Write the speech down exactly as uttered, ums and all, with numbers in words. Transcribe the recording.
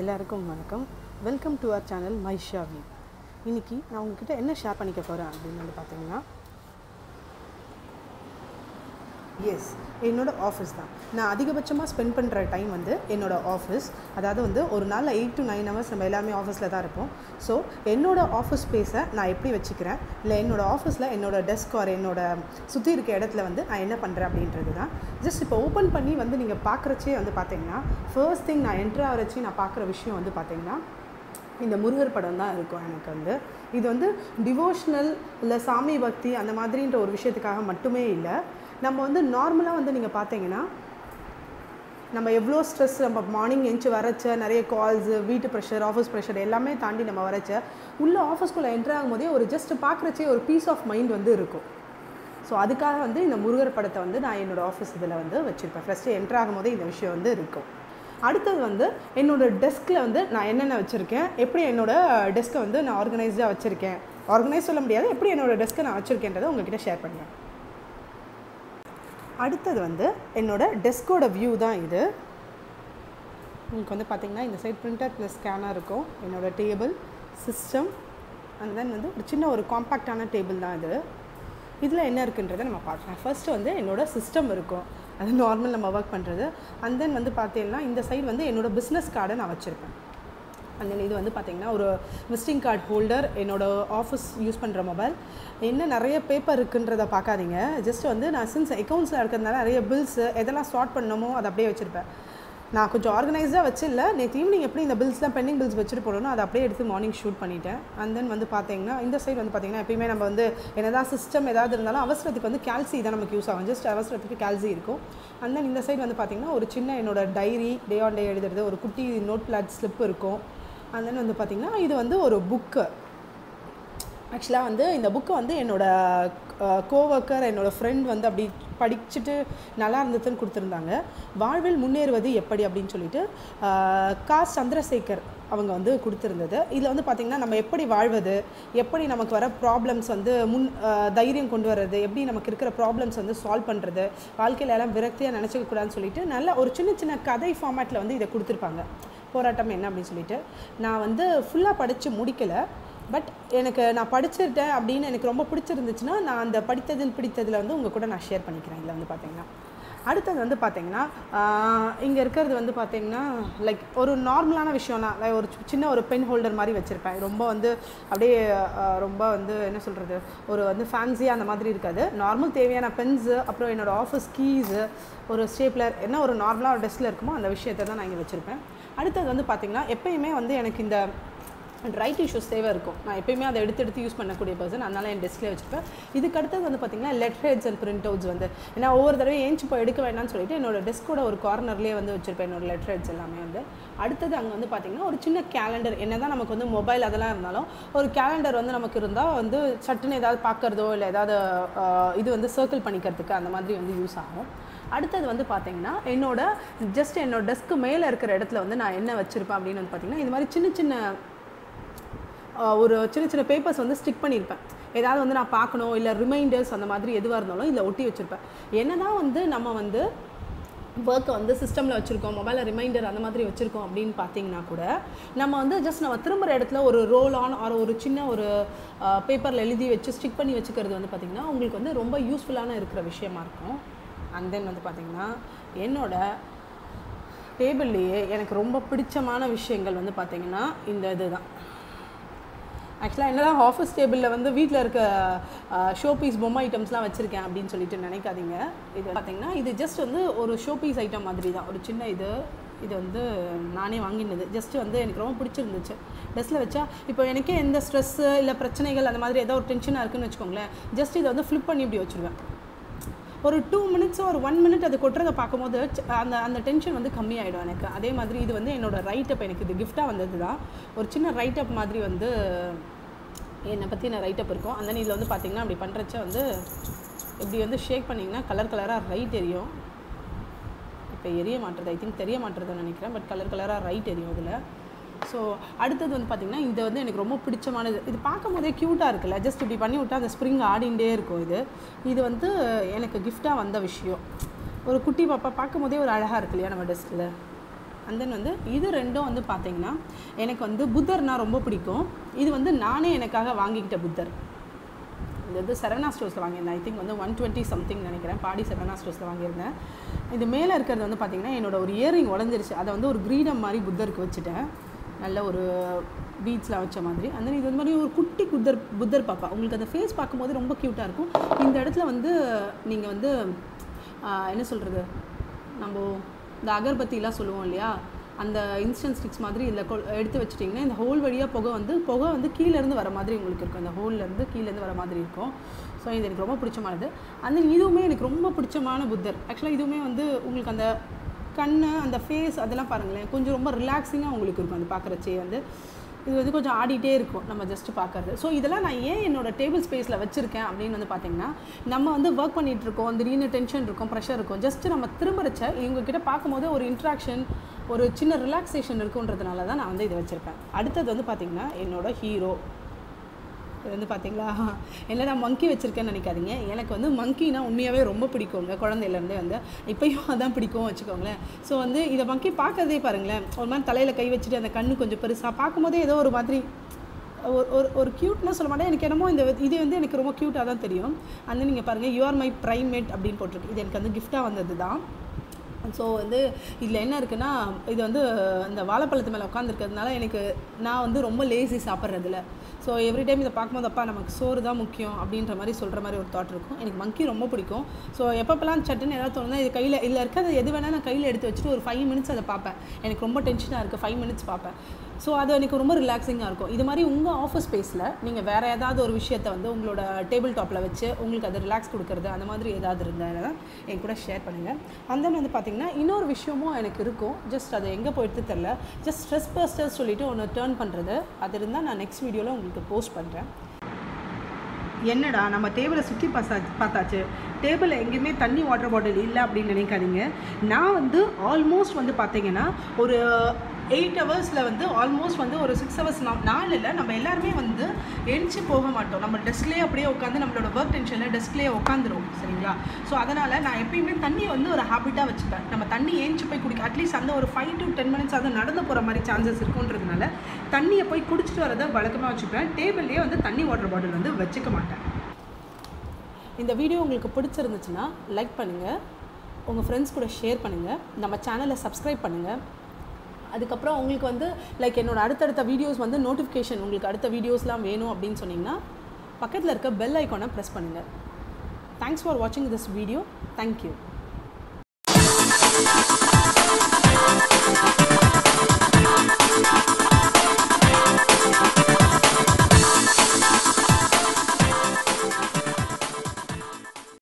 எல்லாருக்கும் வணக்கம் welcome to our channel Mahisha we இன்னைக்கு நான் உங்க கிட்ட என்ன ஷேர் பண்ணிக்க போறேன் அப்படினு வந்து பாத்தீங்கன்னா எஸ் என்னோட ஆபீஸ் தான் நான் அதிகபட்சமா ஸ்பெண்ட் பண்ற டைம் வந்து என்னோட ஆபீஸ் அதாவது வந்து ஒரு நாள்ல eight to nine hours நம்ம எல்லாமே ஆபீஸ்ல தான் இருப்போம் சோ என்னோட ஆபீஸ் ஸ்பேஸை நான் எப்படி வெச்சிக்கிறேன் இல்ல என்னோட ஆபீஸ்ல என்னோட டெஸ்க் ஆர் என்னோட சுத்தி இருக்க இடத்துல வந்து நான் என்ன பண்றேன் அப்படின்றதுதான் Just இப்போ ஓபன் பண்ணி வந்து நீங்க பார்க்கறச்சே வந்து பாத்தீங்கன்னா first thing நான் என்டர் ஆவறச்சே நான் பார்க்குற விஷயம் வந்து பாத்தீங்கன்னா இந்த முருகர் படம் தான் இருக்கும் எனக்கு வந்து இது வந்து டிவோஷனல் இல்ல சாமி பக்தி அந்த மாதிரின்ற ஒரு விஷயத்துக்காக மட்டுமே இல்ல நம்ம வந்து நார்மலா வந்து நீங்க பாத்தீங்கன்னா நம்ம எவ்ளோ ஸ்ட்ரெஸ் நம்ம மார்னிங் எஞ்சி வரச்ச நிறைய கால்ஸ் வீட்டு பிரஷர் ஆபீஸ் பிரஷர் எல்லாமே தாண்டி நம்ம வரச்ச உள்ள ஆபீஸ்க்குள்ள என்டர் ஆகும்போதே ஒரு ஜஸ்ட் பார்க்கறச்சே ஒரு பீஸ் ஆஃப் மைண்ட் வந்து இருக்கும் சோ அதுக்காக வந்து இந்த முருகர் படத்தை வந்து நான் என்னோட ஆபீஸ் இதல வந்து வச்சிருப்பேன் ஃபர்ஸ்ட் என்டர் ஆகும்போதே இந்த விஷயம் வந்து இருக்கும் அடுத்து வந்து என்னோட டெஸ்க்ல வந்து நான் என்னென்ன வச்சிருக்கேன் எப்படி என்னோட டெஸ்க்கை வந்து நான் ஆர்கனைஸ்டா வச்சிருக்கேன் ஆர்கனைஸ் சொல்ல முடியாது எப்படி என்னோட டெஸ்க்கை நான் வச்சிருக்கேன்றதை உங்ககிட்ட ஷேர் பண்றேன் அடுத்து வந்து என்னோட டெஸ்க்கோட வியூ தான் இது உங்களுக்கு வந்து பாத்தீங்கன்னா இந்த சைடு பிரிண்டர் ப்ளஸ் ஸ்கேனர் இருக்கும் என்னோட டேபிள் சிஸ்டம் and then வந்து ஒரு சின்ன ஒரு காம்பாக்டான டேபிள் தான் இது இதுல என்ன இருக்குன்றதை நம்ம பார்க்கலாம் ஃபர்ஸ்ட் வந்து என்னோட சிஸ்டம் இருக்கும் அது நார்மல் நம்ம வர்க் பண்றது and then வந்து பாத்தீங்கன்னா இந்த சைடு வந்து என்னோட business card நான் வச்சிருப்பேன் and then இது வந்து பாத்தீங்கன்னா ஒரு visiting card holder என்னோட ஆபீஸ் யூஸ் பண்ற மொபைல் என்ன நிறைய பேப்பர் இருக்குன்றத பார்க்காதீங்க just வந்து நான் since accountsல இருக்கறதால நிறைய bills எதெல்லாம் sort பண்ணணுமோ அத அப்படியே வச்சிருப்பேன் நான் கொஞ்சம் ஆர்கனைஸ்டா வச்சில்ல நேத்து ஈவினிங் எப்படி இந்த billsலாம் pending bills வச்சிட்டு போறேனோ அத அப்படியே எடுத்து மார்னிங் ஷூட் பண்ணிட்டேன் and then வந்து பாத்தீங்கன்னா இந்த சைடு வந்து பாத்தீங்கன்னா எப்பவுமே நம்ம வந்து என்னதா சிஸ்டம் ஏதாவது இருந்தாலும் அவசரத்துக்கு வந்து கால்சி இத நமக்கு யூஸ் ஆகும் just அவசரத்துக்கு கால்சி இருக்கும் and then இந்த சைடு வந்து பாத்தீங்கன்னா ஒரு சின்ன என்னோட டைரி டே ஆன் டே எழுதுறது ஒரு குட்டி நோட் பிளாட் ஸ்லிப் இருக்கும் and then வந்து பாத்தீங்கன்னா இது வந்து ஒரு book actually வந்து இந்த book வந்து என்னோட கோவர்க்கர் என்னோட friend வந்து அப்படி படிச்சிட்டு நல்லா இருந்துதுன்னு கொடுத்திருந்தாங்க வாழ்வில் முன்னேறுவது எப்படி அப்படினு சொல்லிட்டு கா சந்திரசேகர் அவங்க வந்து கொடுத்திருந்தது இதுல வந்து பாத்தீங்கன்னா நம்ம எப்படி வாழ்வது எப்படி நமக்கு வர problems வந்து முன் தைரியம் கொண்டு வரது எப்படி நமக்கு இருக்கிற problems வந்து சால்வ் பண்றது வாழ்க்கையில எல்லாம் விரக்தியா நினைச்சுக்க கூடாதுன்னு சொல்லிட்டு நல்ல ஒரு சின்ன சின்ன கதை ஃபார்மட்ல வந்து இத கொடுத்திருப்பாங்க போராட்டம் என்ன அப்படினு சொல்லிட்டு நான் வந்து ஃபுல்லா படிச்சு முடிக்கல பட் எனக்கு நான் படிச்சிட்டேன் அப்படின எனக்கு ரொம்ப பிடிச்சிருந்துச்சுனா நான் அந்த படித்ததில் பிடித்ததில வந்து உங்க கூட நான் ஷேர் பண்ணிக்கிறேன் இல்ல வந்து பாத்தீங்கன்னா அடுத்து வந்து பாத்தீங்கன்னா இங்க இருக்குது வந்து பாத்தீங்கன்னா லைக் ஒரு நார்மலான விஷயம் நான் ஒரு சின்ன ஒரு பென் ஹோல்டர் மாதிரி வச்சிருப்பேன் ரொம்ப வந்து அப்படியே ரொம்ப வந்து என்ன சொல்றது ஒரு வந்து ஃபேன்சியா அந்த மாதிரி இருக்காது நார்மல் தேவையான பென்ஸ் அப்புறம் என்னோட ஆபீஸ் கீஸ் ஒரு ஸ்டேப்லர் என்ன ஒரு நார்மலா ஒரு டெஸ்க்ல இருக்குமோ அந்த விஷயத்தை தான் நான் இங்க வச்சிருப்பேன் அடுத்து வந்து பாத்தீங்கன்னா எப்பயுமே வந்து எனக்கு இந்த ட்ரை டிஷ்யூஸ் தேவை இருக்கும் நான் எப்பவுமே அதை எடுத்து எடுத்து யூஸ் பண்ணக்கூடிய பர்சன் அதனால என் டெஸ்க்ல வச்சிருப்பேன் இதுக்கு அடுத்து வந்து பாத்தீங்கன்னா letter heads and print outs வந்து நான் ஒவ்வொரு தடவை ஏஞ்சி போய் எடுக்க வேண்டாம்னு சொல்லிட்டு என்னோட டெஸ்க்கோட ஒரு கார்னர்லயே வந்து வச்சிருப்பேன் என்னோட லெட்டர் ஹெட்ஸ் எல்லாமே வந்து அடுத்து அங்க வந்து பாத்தீங்கன்னா ஒரு சின்ன கேலண்டர் என்னதான் நமக்கு வந்து மொபைல் அதெல்லாம் இருந்தாலும் ஒரு கேலண்டர் வந்து நமக்கு இருந்தா வந்து சட்டுன்னு ஏதாவது பார்க்கிறதோ இல்ல ஏதாவது இது வந்து சர்க்கிள் பண்ணிக்கிறதுக்கு அந்த மாதிரி வந்து யூஸ் ஆகும் அடுத்து வந்து பாத்தீங்கன்னா என்னோட ஜஸ்ட் என்னோட டெஸ்க் மேல இருக்கிற இடத்துல வந்து நான் என்ன வச்சிருப்பேன் அப்படினு வந்து பாத்தீங்கன்னா இந்த மாதிரி சின்ன சின்ன ஒரு சின்ன சின்ன பேப்பர்ஸ் வந்து ஸ்டிக் பண்ணிருப்பேன் ஏதாவது வந்து நான் பார்க்கணும் இல்ல ரிமைண்டர்ஸ் அந்த மாதிரி எதுவா இருந்தாலும் இத ஒட்டி வச்சிருப்பேன் என்னதான் வந்து நம்ம வந்து work வந்து சிஸ்டம்ல வச்சிருக்கோம் மொபைல்ல ரிமைண்டர் அந்த மாதிரி வச்சிருக்கோம் அப்படினு பாத்தீங்கன்னா கூட நம்ம வந்து just நம்ம திரும்பற இடத்துல ஒரு ரோல் ஆன் ஆர் ஒரு சின்ன ஒரு பேப்பர்ல எழுதி வச்சு ஸ்டிக் பண்ணி வச்சுக்கிறது வந்து பாத்தீங்கன்னா உங்களுக்கு வந்து ரொம்ப யூஸ்புல்லான இருக்கிற விஷயமா இருக்கும் and then வந்து பாத்தீங்கன்னா என்னோட டேபிள்லயே எனக்கு ரொம்ப பிடிச்சமான விஷயங்கள் வந்து பாத்தீங்கன்னா இந்த இதுதான் ஆக்சுவலா என்னடா ஆஃபீஸ் டேபிள்ல வந்து வீட்ல இருக்க ஷோ பீஸ் பொம்மை ஐட்டம்ஸ்லாம் வச்சிருக்கேன் அப்படினு சொல்லிட்டு நினைக்காதீங்க இது பாத்தீங்கன்னா இது ஜஸ்ட் வந்து ஒரு ஷோ பீஸ் ஐட்டம் மாதிரி தான் ஒரு சின்ன இது இது வந்து நானே வாங்கினது ஜஸ்ட் வந்து எனக்கு ரொம்ப பிடிச்சிருந்துச்சு டெஸ்க்ல வச்சா இப்போ எனக்கு எந்த ஸ்ட்ரெஸ் இல்ல பிரச்சனைகள் அந்த மாதிரி ஏதோ ஒரு டென்ஷனா இருக்குன்னு வெச்சுக்கோங்களே ஜஸ்ட் இத வந்து flip பண்ணி இப்படி வச்சிருவேன் ஒரு two minutes or one minute அது கொட்றத பாக்கும்போது அந்த அந்த டென்ஷன் வந்து கம்மி ஆயிடும் எனக்கு அதே மாதிரி இது வந்து என்னோட ரைட் அப் எனக்கு இது gift-ஆ வந்ததுதான் ஒரு சின்ன ரைட் அப் மாதிரி வந்து என்ன பத்தின ரைட் அப் இருக்கும் and then இதுல வந்து பாத்தீங்கன்னா அப்படி பண்றச்ச வந்து இப்படி வந்து ஷேக் பண்ணீங்கன்னா கலர் கலரா ரைட் எரியும் இப்போ எரிய மாட்டறது ஐ திங்க் தெரிய மாட்டறதுன்னு நினைக்கிறேன் பட் கலர் கலரா ரைட் எரியும் இதுல சோ அடுத்து வந்து பாத்தீங்கன்னா இது வந்து எனக்கு ரொம்ப பிடிச்சமானது இது பாக்கும்போதே கியூட்டா இருக்குல ஜஸ்ட் இப்படி பண்ணி விட்டா அந்த ஸ்ப்ரிங் ஆடிண்டே இருக்கும் இது இது வந்து எனக்கு gift-ஆ வந்த விஷயம் ஒரு குட்டி பாப்பா பாக்கும்போதே ஒரு அழகா இருக்குல நம்ம டெஸ்க்ல And then வந்து இது ரெண்டும் வந்து பாத்தீங்கன்னா எனக்கு வந்து புத்தர்னா ரொம்ப பிடிக்கும். இது வந்து நானே எனக்காக வாங்கிட்ட புத்தர். இது சரணா ஸ்டோர்ஸ்ல வாங்கினேன். I think வந்து one twenty something நினைக்கிறேன். பாடி சரணா ஸ்டோர்ஸ்ல வாங்கியிருந்தேன். இது மேல இருக்குறது வந்து பாத்தீங்கன்னா என்னோட ஒரு இயரிங் உடைஞ்சிருச்சு. அத வந்து ஒரு கிரீடம் மாதிரி புத்தருக்கு வச்சிட்டேன். நல்ல ஒரு பீட்ஸ்ல வச்ச மாதிரி. And then இது வந்து மாதிரி ஒரு குட்டி புத்தர் புத்தர் பாப்பா. உங்களுக்கு அந்த ஃபேஸ் பாக்கும்போது ரொம்ப கியூட்டா இருக்கும். இந்த இடத்துல வந்து நீங்க வந்து என்ன சொல்றது? நம்ம The Agarbati la Sululia and the instant sticks madri in the edit vegeting and the whole Vadia Pogo and the Pogo and the Keel and the Varamadri Mulkirk and the whole and the Keel and the Varamadriko. So in the Groma Purchamada and then you may Groma Purchamana Buddha. Actually, you may on the Ulkanda Kana and the face Adala Parangla, Kunjuroma relaxing Ulkurk and the Pakarache and the இதுக்கு கொஞ்சம் ஆடிட்டே இருக்கும் நம்ம just பார்க்கிறது so இதெல்லாம் நான் ஏன் என்னோட table ஸ்பேஸ்ல வச்சிருக்கேன் அப்படினு வந்து பாத்தீங்கன்னா நம்ம வந்து வர்க் பண்ணிட்டு இருக்கோம் அந்த ரீன டென்ஷன் இருக்கும் பிரஷர் இருக்கும் ஜஸ்ட் நம்ம திரும்பறச்ச இவங்க கிட்ட பாக்கும்போது ஒரு இன்டராக்ஷன் ஒரு சின்ன ரிலாக்சேஷன் இருக்குன்றதனால தான் நான் வந்து இத வச்சிருக்கேன் அடுத்து வந்து பாத்தீங்கன்னா என்னோட ஹீரோ இது வந்து பாத்தீங்களா என்னடா மங்கி வச்சிருக்கேன்னு நினைக்காதீங்க எனக்கு வந்து மங்கினா உண்மையாவே ரொம்ப பிடிக்கும்ங்க குழந்தையில இருந்தே வந்து இப்பயும் அதான் பிடிக்கும் வெச்சுக்கோங்களே சோ வந்து இத மங்கி பார்க்கதே பாருங்களே ஒரு மாதிரி தலையில கை வச்சிட்டு அந்த கண்ணு கொஞ்சம் பெருசா பாக்கும்போது ஏதோ ஒரு மாதிரி ஒரு ஒரு கியூட்னஸ் சொல்ல மாட்டேன் எனக்கு என்னமோ இந்த இது வந்து எனக்கு ரொம்ப கியூட்டா தான் தெரியும் அந்த நீங்க பாருங்க you are my primate அப்படினு போட்டுருக்கு இது எனக்கு அந்த gift-ஆ வந்ததுதான் சோ வந்து இதுல என்ன இருக்குன்னா இது வந்து அந்த வாழைப்பழத்து மேல உட்கார்ந்து இருக்கிறதுனால எனக்கு நான் வந்து ரொம்ப லேசி சாப்பிடுறது இல்ல So every time இத பாக்கும்போது அப்பா நமக்கு சோறு தான் முக்கியம் அப்படின்ற மாதிரி சொல்ற மாதிரி ஒரு தாட் இருக்கும் எனக்கு மங்கி ரொம்ப பிடிக்கும் சோ எப்பப்பலாம் சட்டன ஏதாவது தோணுனா இது கையில இல்ல இருக்குது எது வேணா நான் கையில எடுத்து வச்சிட்டு ஒரு five minutes அத பாப்பேன் எனக்கு ரொம்ப டென்ஷனா இருக்கு five minutes பாப்பேன் சோ அது எனக்கு ரொம்ப ரிலாக்ஸிங்கா இருக்கும் இது மாதிரி உங்க ஆபீஸ் ஸ்பேஸ்ல நீங்க வேற ஏதாவது ஒரு விஷயத்தை வந்து உங்களோட டேபிள் டாப்ல வச்சு உங்களுக்கு அது ரிலாக்ஸ் கொடுக்கிறது அந்த மாதிரி ஏதாவது இருந்தா என் கூட ஷேர் பண்ணுங்க அந்த மாதிரி வந்து பாத்தீங்கன்னா இன்னொரு விஷயமும் எனக்கு இருக்கும் ஜஸ்ட் அது எங்க போயிடுது தெரியல ஜஸ்ட் ஸ்ட்ரெஸ் பஸ்டர்ஸ் சொல்லிட்டு ஒன்னு டர்ன் பண்றது அது இருந்தா நான் நெக்ஸ்ட் வீடியோல உங்களுக்கு போஸ்ட் பண்றேன் என்னடா நம்ம டேபிளை சுத்தி பார்த்தாச்சு டேபிள் எங்கேயுமே தண்ணி வாட்டர் பாட்டில் இல்ல அப்படி நினைக்காதீங்க நான் வந்து ஆல்மோஸ்ட் வந்து பாத்தீங்கன்னா ஒரு eight ஹவர்ஸ்ல வந்து ஆல்மோஸ்ட் வந்து ஒரு six ஹவர்ஸ் நாள் இல்ல நம்ம எல்லாரும் வந்து எஞ்சி போக மாட்டோம் நம்ம டெஸ்க்லயே அப்படியே உட்கார்ந்து நம்மளோட வர்க் டென்ஷன்ல டெஸ்க்லயே உட்கார்ந்துறோம் சரிங்களா சோ அதனால நான் எப்பயுமே தண்ணி வந்து ஒரு ஹாபிட்டா வச்சிட்டேன் நம்ம தண்ணி எஞ்சி போய் குடிக்க அட்லீஸ்ட் அந்த ஒரு five to ten மினிட்ஸ் அது நடந்து போற மாதிரி சான்சஸ் இருக்குன்றதுனால தண்ணியை போய் குடிச்சிட்டு வரத வழக்கமா வச்சிட்டேன் டேபிள்லயே வந்து தண்ணி வாட்டர் பாட்டில் வந்து வச்சிக்க மாட்டேன் இந்த வீடியோ உங்களுக்கு பிடிச்சிருந்துச்சுனா லைக் பண்ணுங்க உங்க ஃப்ரெண்ட்ஸ் கூட ஷேர் பண்ணுங்க நம்ம சேனலை சப்ஸ்கிரைப் பண்ணுங்க அதுக்கப்புறம் உங்களுக்கு வந்து லைக் என்னோட அடுத்தடுத்த வீடியோஸ் வந்து நோட்டிஃபிகேஷன் உங்களுக்கு அடுத்த வீடியோஸ்லாம் வேணும் அப்படினு சொன்னீங்கன்னா பக்கத்துல இருக்க பெல் ஐகானை பிரஸ் பண்ணுங்க Thanks for watching this video. Thank you.